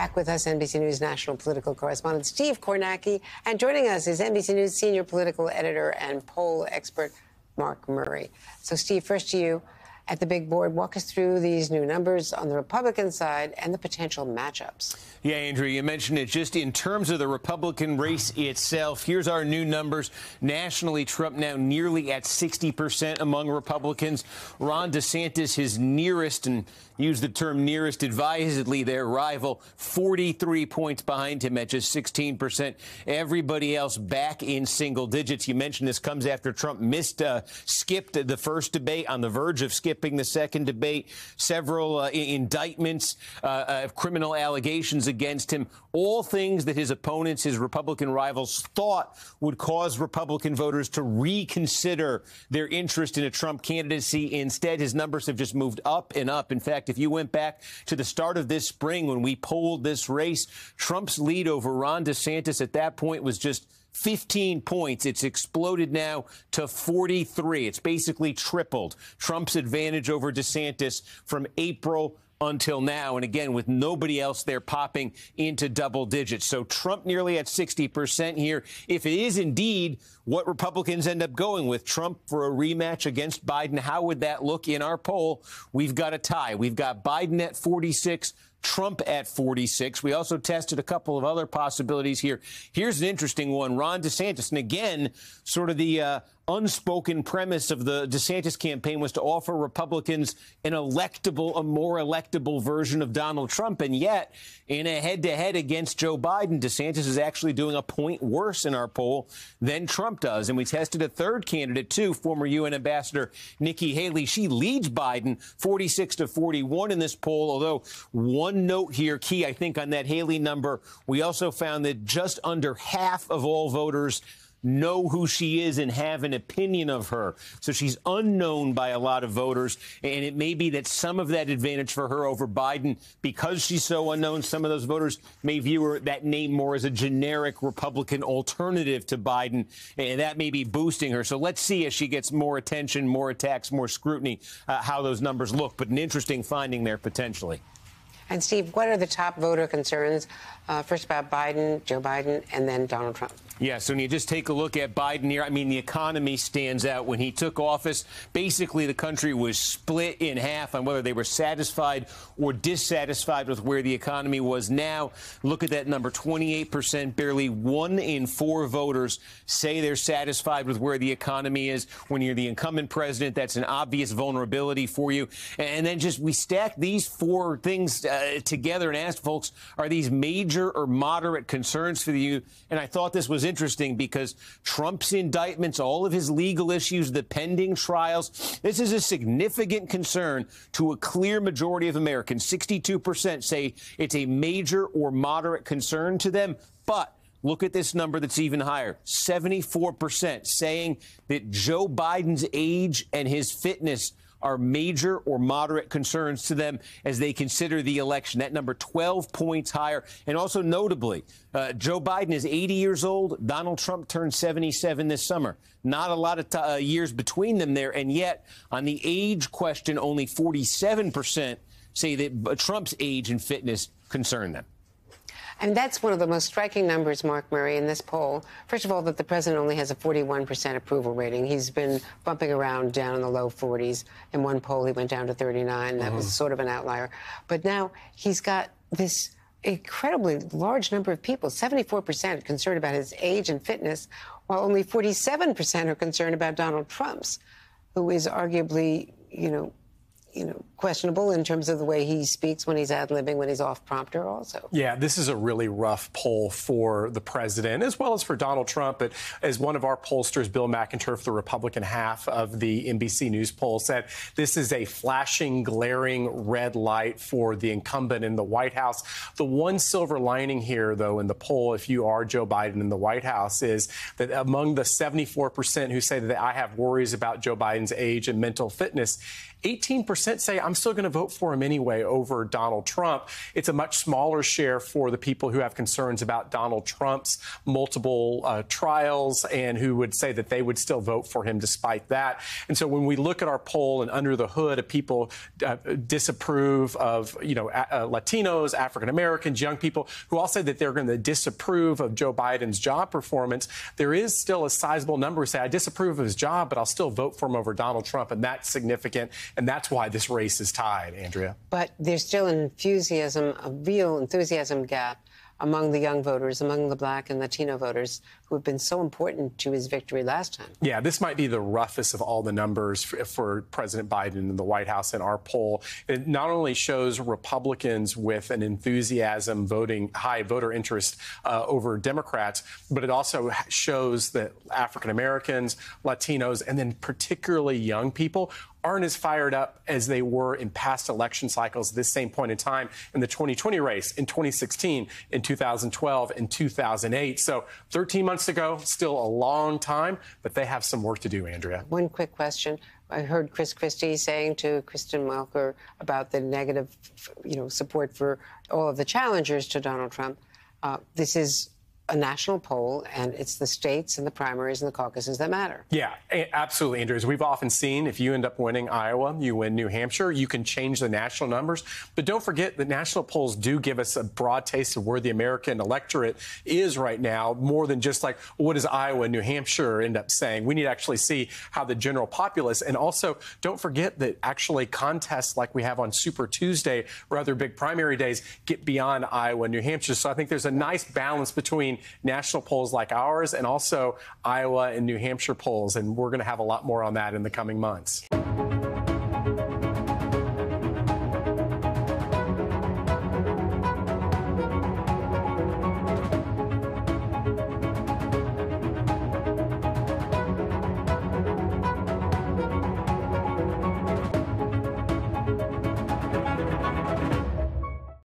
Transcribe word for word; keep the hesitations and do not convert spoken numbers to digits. Back with us, N B C News national political correspondent Steve Kornacki. And joining us is N B C News senior political editor and poll expert Mark Murray. So, Steve, first to you at the big board. Walk us through these new numbers on the Republican side and the potential matchups. Yeah, Andrew, you mentioned it. Just in terms of the Republican race itself, here's our new numbers. Nationally, Trump now nearly at sixty percent among Republicans. Ron DeSantis, his nearest, and use the term nearest advisedly, their rival, forty-three points behind him at just sixteen percent. Everybody else back in single digits. You mentioned this comes after Trump missed, uh, skipped the first debate, on the verge of skipping the second debate, several uh, indictments, uh, uh, criminal allegations against him, all things that his opponents, his Republican rivals, thought would cause Republican voters to reconsider their interest in a Trump candidacy. Instead, his numbers have just moved up and up. In fact, if you went back to the start of this spring when we polled this race, Trump's lead over Ron DeSantis at that point was just fifteen points. It's exploded now to forty-three. It's basically tripled Trump's advantage over DeSantis from April until now. And again, with nobody else there popping into double digits. So Trump nearly at sixty percent here. If it is indeed what Republicans end up going with, Trump for a rematch against Biden, how would that look in our poll? We've got a tie. We've got Biden at forty-six, Trump at forty-six. We also tested a couple of other possibilities here. Here's an interesting one, Ron DeSantis. And again, sort of the uh, unspoken premise of the DeSantis campaign was to offer Republicans an electable, a more electable version of Donald Trump. And yet, in a head-to-head against Joe Biden, DeSantis is actually doing a point worse in our poll than Trump does. And we tested a third candidate, too, former U N Ambassador Nikki Haley. She leads Biden forty-six to forty-one in this poll, although one One note here, key, I think, on that Haley number, we also found that just under half of all voters know who she is and have an opinion of her. So she's unknown by a lot of voters, and it may be that some of that advantage for her over Biden, because she's so unknown, some of those voters may view her, that name, more as a generic Republican alternative to Biden, and that may be boosting her. So let's see, as she gets more attention, more attacks, more scrutiny, uh, how those numbers look. But an interesting finding there, potentially. And, Steve, what are the top voter concerns, uh, first about Biden, Joe Biden, and then Donald Trump? Yeah, so when you just take a look at Biden here, I mean, the economy stands out. When he took office, basically the country was split in half on whether they were satisfied or dissatisfied with where the economy was now. Look at that number, twenty-eight percent. Barely one in four voters say they're satisfied with where the economy is. When you're the incumbent president, that's an obvious vulnerability for you. And then just we stack these four things uh, together and ask folks, are these major or moderate concerns for you? And I thought this was interesting because Trump's indictments, all of his legal issues, the pending trials, this is a significant concern to a clear majority of Americans. sixty-two percent say it's a major or moderate concern to them. But look at this number that's even higher, seventy-four percent saying that Joe Biden's age and his fitness are major or moderate concerns to them as they consider the election. That number twelve points higher. And also notably, uh, Joe Biden is eighty years old. Donald Trump turned seventy-seven this summer. Not a lot of uh, years between them there. And yet, on the age question, only forty-seven percent say that Trump's age and fitness concern them. And that's one of the most striking numbers, Mark Murray, in this poll. First of all, that the president only has a forty-one percent approval rating. He's been bumping around down in the low forties. In one poll, he went down to thirty-nine. That mm-hmm. was sort of an outlier. But now he's got this incredibly large number of people, seventy-four percent concerned about his age and fitness, while only forty-seven percent are concerned about Donald Trump's, who is arguably, you know, you know, questionable in terms of the way he speaks when he's ad-libbing, when he's off prompter also. Yeah, this is a really rough poll for the president, as well as for Donald Trump. But as one of our pollsters, Bill McInturff, the Republican half of the N B C News poll, said, this is a flashing, glaring red light for the incumbent in the White House. The one silver lining here, though, in the poll, if you are Joe Biden in the White House, is that among the seventy-four percent who say that I have worries about Joe Biden's age and mental fitness, eighteen percent say I'm still going to vote for him anyway over Donald Trump. It's a much smaller share for the people who have concerns about Donald Trump's multiple uh, trials and who would say that they would still vote for him despite that. And so when we look at our poll and under the hood of people uh, disapprove of, you know, uh, Latinos, African Americans, young people who all say that they're going to disapprove of Joe Biden's job performance, there is still a sizable number who say I disapprove of his job, but I'll still vote for him over Donald Trump. And that's significant. And that's why this race is tied, Andrea. But there's still an enthusiasm, a real enthusiasm gap among the young voters, among the black and Latino voters who have been so important to his victory last time. Yeah, this might be the roughest of all the numbers for, for President Biden in the White House in our poll. It not only shows Republicans with an enthusiasm voting, high voter interest uh, over Democrats, but it also shows that African Americans, Latinos, and then particularly young people aren't as fired up as they were in past election cycles at this same point in time in the twenty twenty race, in twenty sixteen, in two thousand twelve, in two thousand eight. So thirteen months to go, still a long time, but they have some work to do, Andrea. One quick question. I heard Chris Christie saying to Kristen Welker about the negative, you know, support for all of the challengers to Donald Trump. Uh, this is a national poll, and it's the states and the primaries and the caucuses that matter. Yeah, absolutely, Andrew. As we've often seen, if you end up winning Iowa, you win New Hampshire, you can change the national numbers. But don't forget that national polls do give us a broad taste of where the American electorate is right now, more than just like, what does Iowa and New Hampshire end up saying? We need to actually see how the general populace, and also don't forget that actually contests like we have on Super Tuesday or other big primary days get beyond Iowa and New Hampshire. So I think there's a nice balance between national polls like ours and also Iowa and New Hampshire polls, and we're going to have a lot more on that in the coming months.